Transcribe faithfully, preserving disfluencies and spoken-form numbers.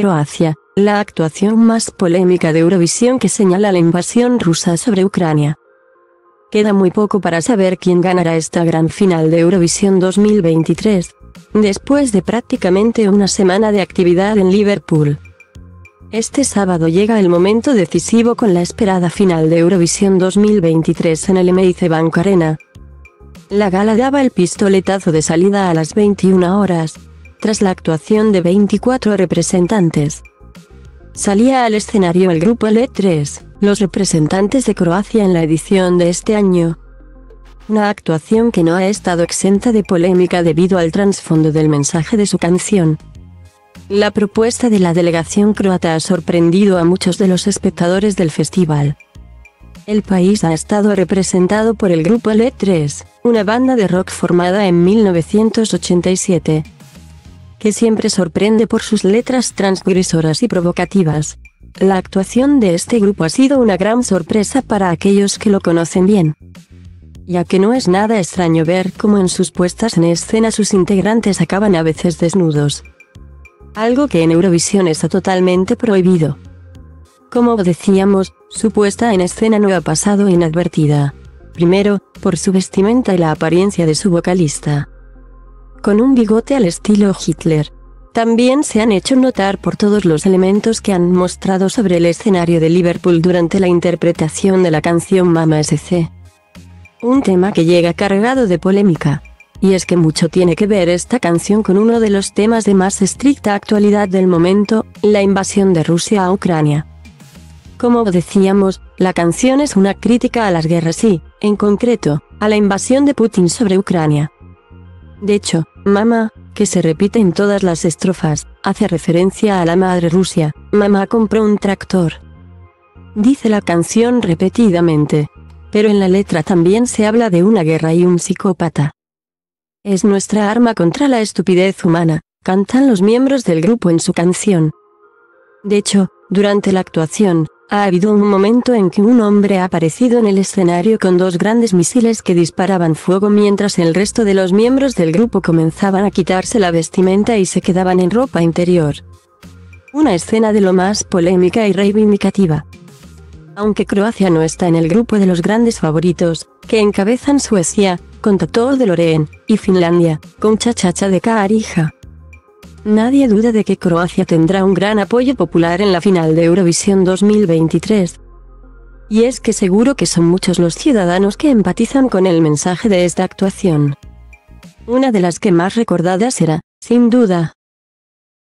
Croacia, la actuación más polémica de Eurovisión que señala la invasión rusa sobre Ucrania. Queda muy poco para saber quién ganará esta gran final de Eurovisión dos mil veintitrés, después de prácticamente una semana de actividad en Liverpool. Este sábado llega el momento decisivo con la esperada final de Eurovisión dos mil veintitrés en el M and C Bank Arena. La gala daba el pistoletazo de salida a las veintiuna horas, tras la actuación de veinticuatro representantes. Salía al escenario el grupo Let tres, los representantes de Croacia en la edición de este año. Una actuación que no ha estado exenta de polémica debido al trasfondo del mensaje de su canción. La propuesta de la delegación croata ha sorprendido a muchos de los espectadores del festival. El país ha estado representado por el grupo Let tres, una banda de rock formada en mil novecientos ochenta y siete, que siempre sorprende por sus letras transgresoras y provocativas. La actuación de este grupo ha sido una gran sorpresa para aquellos que lo conocen bien, ya que no es nada extraño ver cómo en sus puestas en escena sus integrantes acaban a veces desnudos. Algo que en Eurovisión está totalmente prohibido. Como decíamos, su puesta en escena no ha pasado inadvertida. Primero, por su vestimenta y la apariencia de su vocalista, con un bigote al estilo Hitler. También se han hecho notar por todos los elementos que han mostrado sobre el escenario de Liverpool durante la interpretación de la canción M and C. Un tema que llega cargado de polémica. Y es que mucho tiene que ver esta canción con uno de los temas de más estricta actualidad del momento, la invasión de Rusia a Ucrania. Como decíamos, la canción es una crítica a las guerras y, en concreto, a la invasión de Putin sobre Ucrania. De hecho, mamá, que se repite en todas las estrofas, hace referencia a la madre Rusia. Mamá compró un tractor, dice la canción repetidamente. Pero en la letra también se habla de una guerra y un psicópata. Es nuestra arma contra la estupidez humana, cantan los miembros del grupo en su canción. De hecho, durante la actuación, ha habido un momento en que un hombre ha aparecido en el escenario con dos grandes misiles que disparaban fuego mientras el resto de los miembros del grupo comenzaban a quitarse la vestimenta y se quedaban en ropa interior. Una escena de lo más polémica y reivindicativa. Aunque Croacia no está en el grupo de los grandes favoritos, que encabezan Suecia, con Tatoo de Loreen, y Finlandia, con Chachacha de Kaarija. Nadie duda de que Croacia tendrá un gran apoyo popular en la final de Eurovisión dos mil veintitrés. Y es que seguro que son muchos los ciudadanos que empatizan con el mensaje de esta actuación. Una de las que más recordadas era, sin duda,